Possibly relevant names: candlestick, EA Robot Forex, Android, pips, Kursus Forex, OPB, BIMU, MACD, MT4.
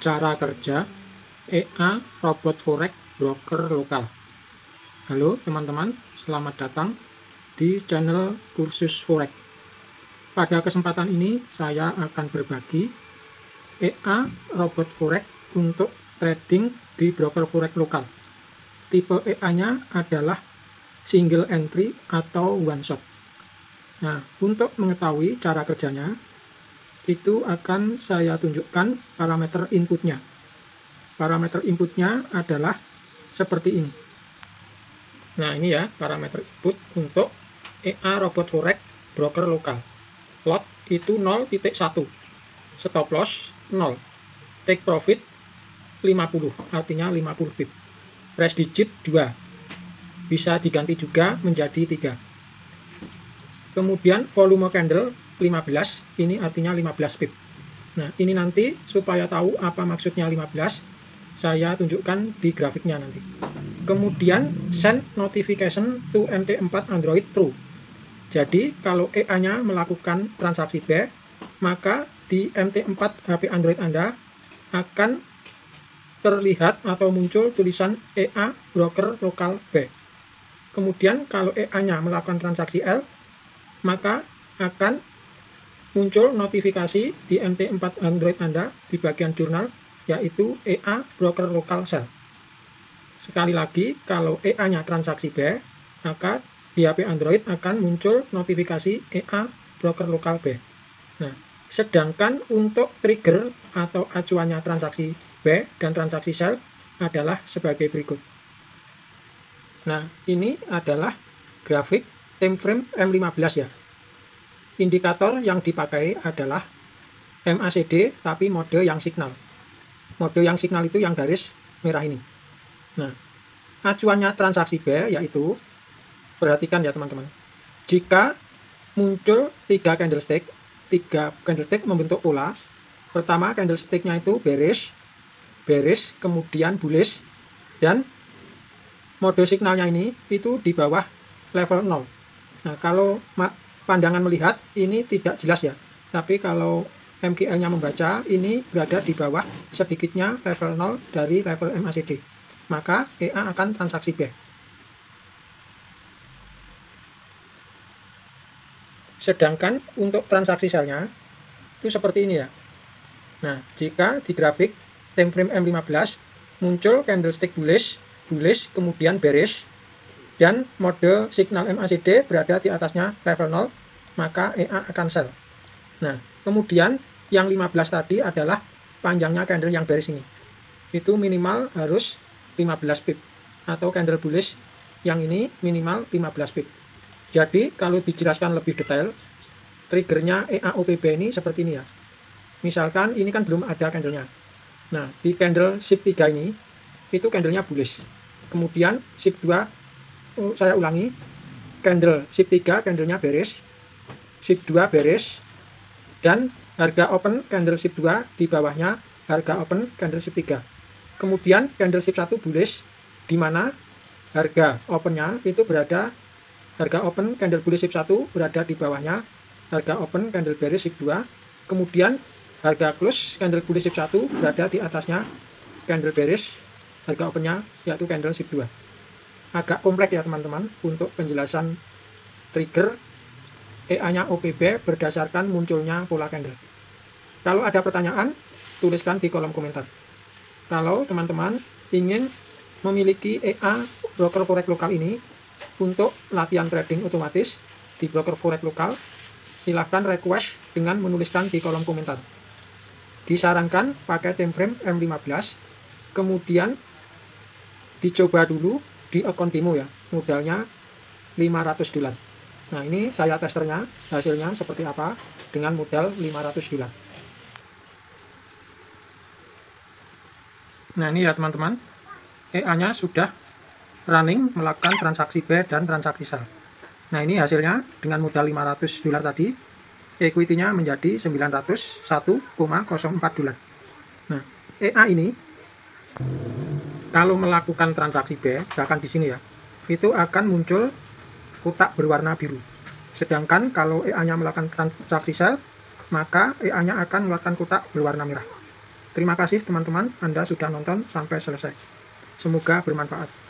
Cara kerja EA Robot Forex broker lokal. Halo teman-teman, selamat datang di channel Kursus Forex. Pada kesempatan ini saya akan berbagi EA Robot Forex untuk trading di broker forex lokal. Tipe EA-nya adalah single entry atau one shot. Nah, untuk mengetahui cara kerjanya, itu akan saya tunjukkan parameter inputnya. Parameter inputnya adalah seperti ini. Nah, ini ya parameter input untuk EA Robot Forex broker lokal. Lot itu 0.1, stop loss 0, take profit 50, artinya 50 pip, price digit 2, bisa diganti juga menjadi 3. Kemudian volume candle 15, ini artinya 15 pip. Nah, ini nanti supaya tahu apa maksudnya 15, saya tunjukkan di grafiknya nanti. Kemudian send notification to MT4 Android true. Jadi kalau EA-nya melakukan transaksi buy, maka di MT4 HP Android Anda akan terlihat atau muncul tulisan EA broker lokal buy. Kemudian kalau EA-nya melakukan transaksi L, maka akan muncul notifikasi di MT4 Android Anda di bagian jurnal, yaitu EA broker lokal sell. Sekali lagi, kalau EA-nya transaksi buy, maka di HP Android akan muncul notifikasi EA broker lokal buy. Nah, sedangkan untuk trigger atau acuannya transaksi buy dan transaksi sell adalah sebagai berikut. Nah, ini adalah grafik time frame M15 ya. Indikator yang dipakai adalah MACD, tapi mode yang signal. Mode yang signal itu yang garis merah ini. Nah, acuannya transaksi buy, yaitu, perhatikan ya teman-teman, jika muncul 3 candlestick, 3 candlestick membentuk pola. Pertama candlesticknya itu bearish, kemudian bullish, dan mode signalnya ini itu di bawah level 0. Nah, kalau pandangan melihat ini tidak jelas ya, tapi kalau MQL-nya membaca ini berada di bawah sedikitnya level 0 dari level MACD, maka EA akan transaksi buy. Sedangkan untuk transaksi sell-nya itu seperti ini ya. Nah, jika di grafik time frame M15 muncul candlestick bullish, kemudian bearish, dan mode signal MACD berada di atasnya level 0, maka EA akan sell. Nah, kemudian yang 15 tadi adalah panjangnya candle yang bearish ini. Itu minimal harus 15 pip, atau candle bullish yang ini minimal 15 pip. Jadi, kalau dijelaskan lebih detail, triggernya EA OPB ini seperti ini ya. Misalkan ini kan belum ada candlenya. Nah, di candle shift 3 ini, itu candlenya bullish. Kemudian shift 2, saya ulangi, candle shift 3 candlenya bearish, shift 2 bearish, dan harga open candle shift 2 di bawahnya harga open candle shift 3. Kemudian candle shift 1 bullish, di mana harga opennya itu berada, harga open candle bullish shift 1 berada di bawahnya harga open candle bearish shift 2. Kemudian harga close candle bullish shift 1 berada di atasnya candle bearish, harga opennya yaitu candle shift 2. Agak kompleks ya teman-teman untuk penjelasan trigger EA-nya OPB berdasarkan munculnya pola candle. Kalau ada pertanyaan, tuliskan di kolom komentar. Kalau teman-teman ingin memiliki EA broker forex lokal ini untuk latihan trading otomatis di broker forex lokal, silahkan request dengan menuliskan di kolom komentar. Disarankan pakai time frame M15, kemudian dicoba dulu di akun BIMU ya, modalnya $500. Nah, ini saya testernya, hasilnya seperti apa dengan modal $500. Nah, ini ya teman-teman, EA-nya sudah running melakukan transaksi buy dan transaksi sell. Nah, ini hasilnya dengan modal $500 tadi, equity-nya menjadi $901,04. Nah, EA ini kalau melakukan transaksi buy, misalkan di sini ya, itu akan muncul kotak berwarna biru. Sedangkan kalau EA-nya melakukan transaksi sell, maka EA-nya akan mengeluarkan kotak berwarna merah. Terima kasih teman-teman Anda sudah nonton sampai selesai. Semoga bermanfaat.